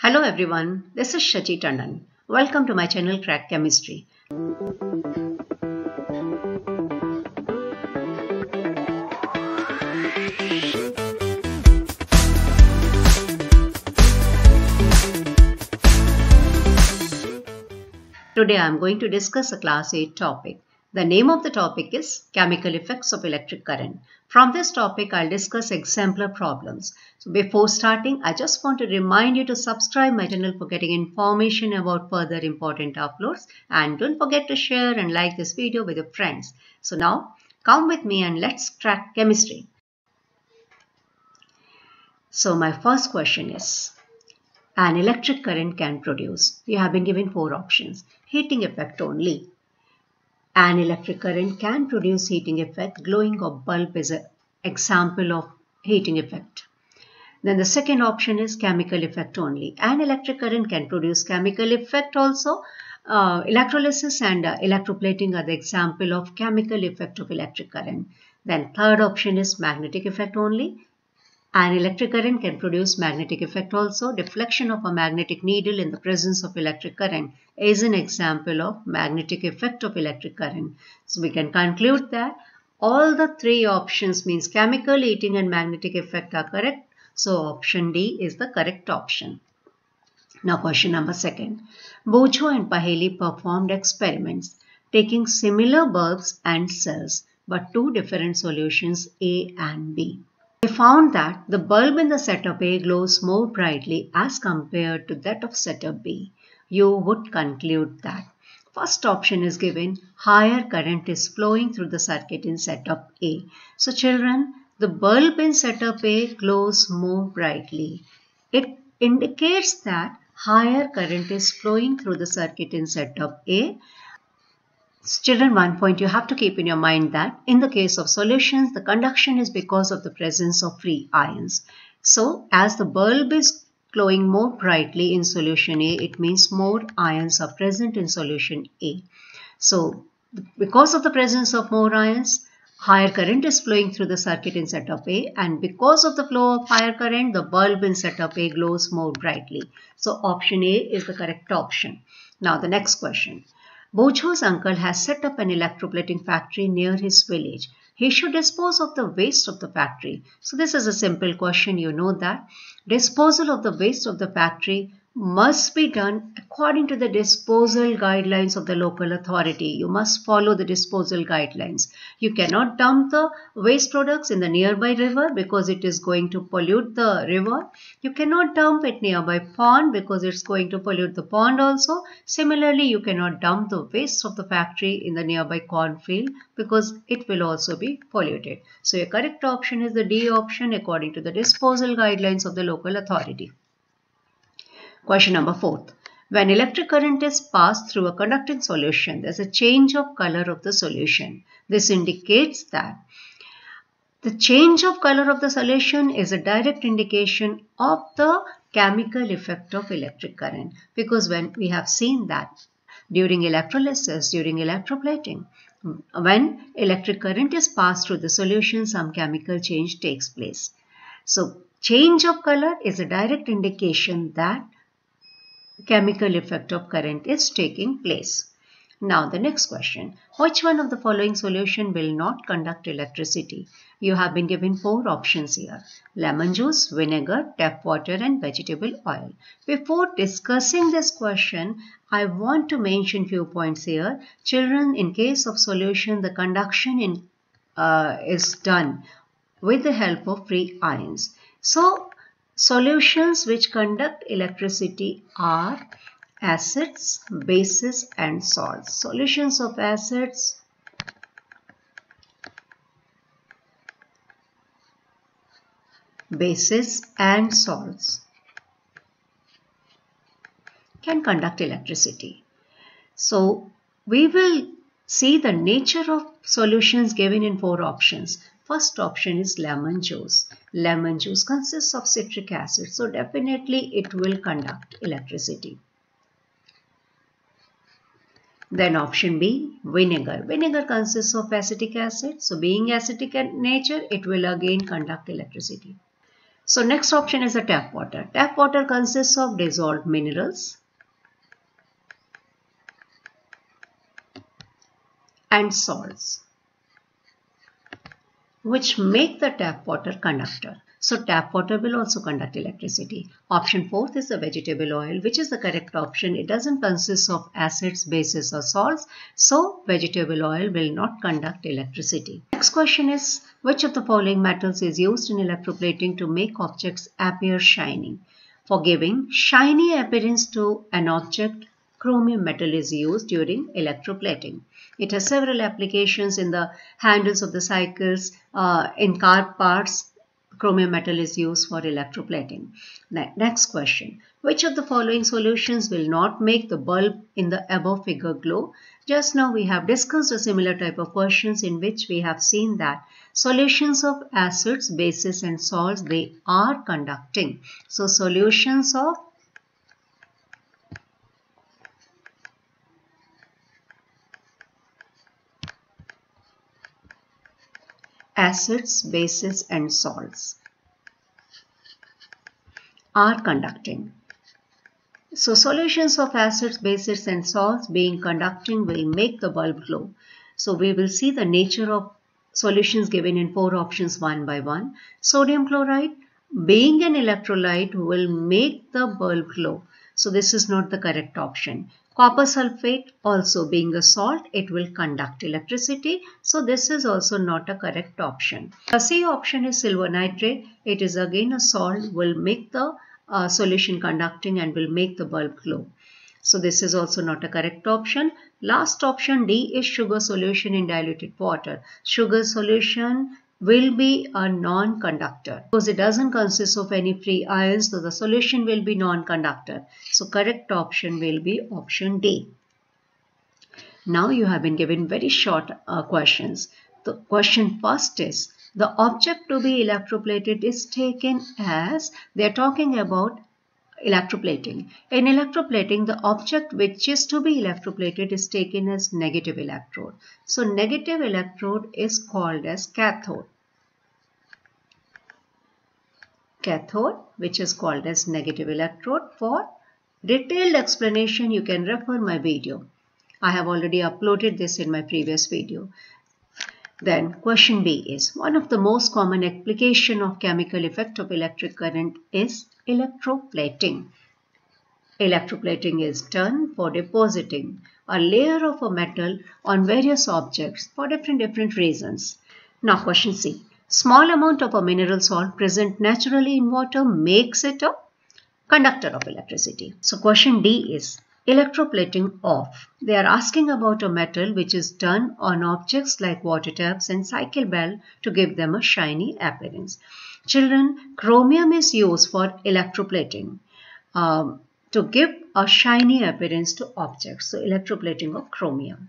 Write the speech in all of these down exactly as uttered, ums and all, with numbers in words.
Hello everyone, this is Shachi Tandon. Welcome to my channel Crack Chemistry. Today I am going to discuss a class eight topic. The name of the topic is Chemical Effects of Electric Current. From this topic I will discuss exemplar problems. So before starting, I just want to remind you to subscribe my channel for getting information about further important uploads, and don't forget to share and like this video with your friends. So now come with me and let's crack chemistry. So my first question is, an electric current can produce. You have been given four options. Heating effect only. An electric current can produce heating effect. Glowing of bulb is an example of heating effect. Then the second option is chemical effect only. An electric current can produce chemical effect also. Uh, electrolysis and uh, electroplating are the example of chemical effect of electric current. Then third option is magnetic effect only. An electric current can produce magnetic effect also. Deflection of a magnetic needle in the presence of electric current is an example of magnetic effect of electric current. So we can conclude that all the three options, means chemical, heating and magnetic effect, are correct. So option D is the correct option. Now question number second. Boojho and Paheli performed experiments taking similar bulbs and cells but two different solutions A and B. They found that the bulb in the setup A glows more brightly as compared to that of setup B. You would conclude that first option is given, higher current is flowing through the circuit in setup A. So children, the bulb in setup A glows more brightly. It indicates that higher current is flowing through the circuit in setup A. Children, one point you have to keep in your mind that in the case of solutions, the conduction is because of the presence of free ions. So, as the bulb is glowing more brightly in solution A, it means more ions are present in solution A. So, because of the presence of more ions, higher current is flowing through the circuit in setup A, and because of the flow of higher current, the bulb in setup A glows more brightly. So, option A is the correct option. Now, the next question. Boojho's uncle has set up an electroplating factory near his village. He should dispose of the waste of the factory. So this is a simple question. You know that disposal of the waste of the factory must be done according to the disposal guidelines of the local authority. You must follow the disposal guidelines. You cannot dump the waste products in the nearby river because it is going to pollute the river. You cannot dump it nearby pond because it's going to pollute the pond also. Similarly, you cannot dump the waste of the factory in the nearby cornfield because it will also be polluted. So your correct option is the D option, according to the disposal guidelines of the local authority. Question number fourth. When electric current is passed through a conducting solution, there is a change of color of the solution. This indicates that the change of color of the solution is a direct indication of the chemical effect of electric current, because when we have seen that during electrolysis, during electroplating, when electric current is passed through the solution, some chemical change takes place. So, change of color is a direct indication that chemical effect of current is taking place. Now the next question. Which one of the following solution will not conduct electricity? You have been given four options here. Lemon juice, vinegar, tap water and vegetable oil. Before discussing this question, I want to mention few points here. Children, in case of solution, the conduction in, uh, is done with the help of free ions. So, solutions which conduct electricity are acids, bases and salts. Solutions of acids, bases and salts can conduct electricity. So we will see the nature of solutions given in four options. First option is lemon juice. Lemon juice consists of citric acid, so definitely it will conduct electricity. Then option B, vinegar. Vinegar consists of acetic acid, so being acidic in nature, it will again conduct electricity. So next option is a tap water. Tap water consists of dissolved minerals and salts, which make the tap water conductor. So tap water will also conduct electricity. Option fourth is the vegetable oil, which is the correct option. It doesn't consist of acids, bases or salts. So vegetable oil will not conduct electricity. Next question is, which of the following metals is used in electroplating to make objects appear shining? For giving shiny appearance to an object, chromium metal is used during electroplating. It has several applications in the handles of the cycles, uh, in car parts. Chromium metal is used for electroplating. Next question. Which of the following solutions will not make the bulb in the above figure glow? Just now we have discussed a similar type of questions in which we have seen that solutions of acids, bases and salts, they are conducting. So solutions of acids, bases and salts are conducting. So solutions of acids, bases and salts being conducting will make the bulb glow. So we will see the nature of solutions given in four options one by one. Sodium chloride, being an electrolyte, will make the bulb glow. So this is not the correct option. Copper sulfate, also being a salt, it will conduct electricity. So this is also not a correct option. The C option is silver nitrate. It is again a salt, will make the uh, solution conducting and will make the bulb glow. So this is also not a correct option. Last option D is sugar solution in diluted water. Sugar solution will be a non-conductor because it doesn't consist of any free ions, so the solution will be non-conductor. So correct option will be option D. Now you have been given very short uh, questions. The question first is, the object to be electroplated is taken as, they are talking about electroplating. In electroplating, the object which is to be electroplated is taken as negative electrode. So negative electrode is called as cathode. Cathode, which is called as negative electrode. For detailed explanation, you can refer my video. I have already uploaded this in my previous video. Then question B is, one of the most common application of chemical effect of electric current is electroplating. Electroplating is done for depositing a layer of a metal on various objects for different different reasons. Now question C. Small amount of a mineral salt present naturally in water makes it a conductor of electricity. So question D is, electroplating off. They are asking about a metal which is done on objects like water taps and cycle bell to give them a shiny appearance. Children, chromium is used for electroplating um, to give a shiny appearance to objects. So electroplating of chromium.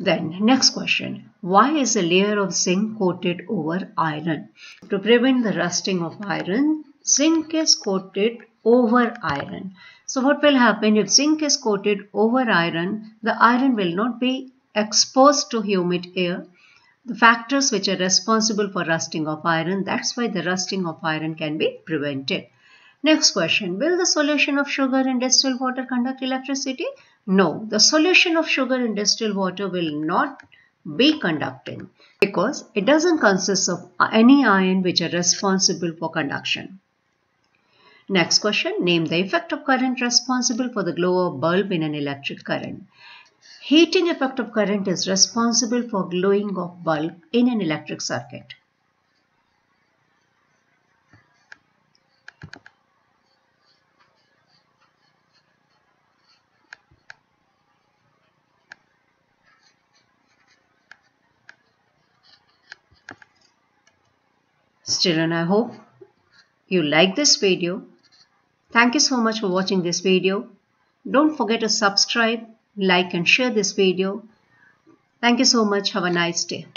Then next question, why is a layer of zinc coated over iron? To prevent the rusting of iron, zinc is coated over iron. So what will happen if zinc is coated over iron? The iron will not be exposed to humid air. The factors which are responsible for rusting of iron, that's why the rusting of iron can be prevented. Next question, will the solution of sugar in distilled water conduct electricity? No, the solution of sugar in distilled water will not be conducting because it doesn't consist of any ion which are responsible for conduction. Next question, name the effect of current responsible for the glow of bulb in an electric current. Heating effect of current is responsible for glowing of bulb in an electric circuit. Children, I hope you like this video. Thank you so much for watching this video. Don't forget to subscribe, like and share this video. Thank you so much. Have a nice day.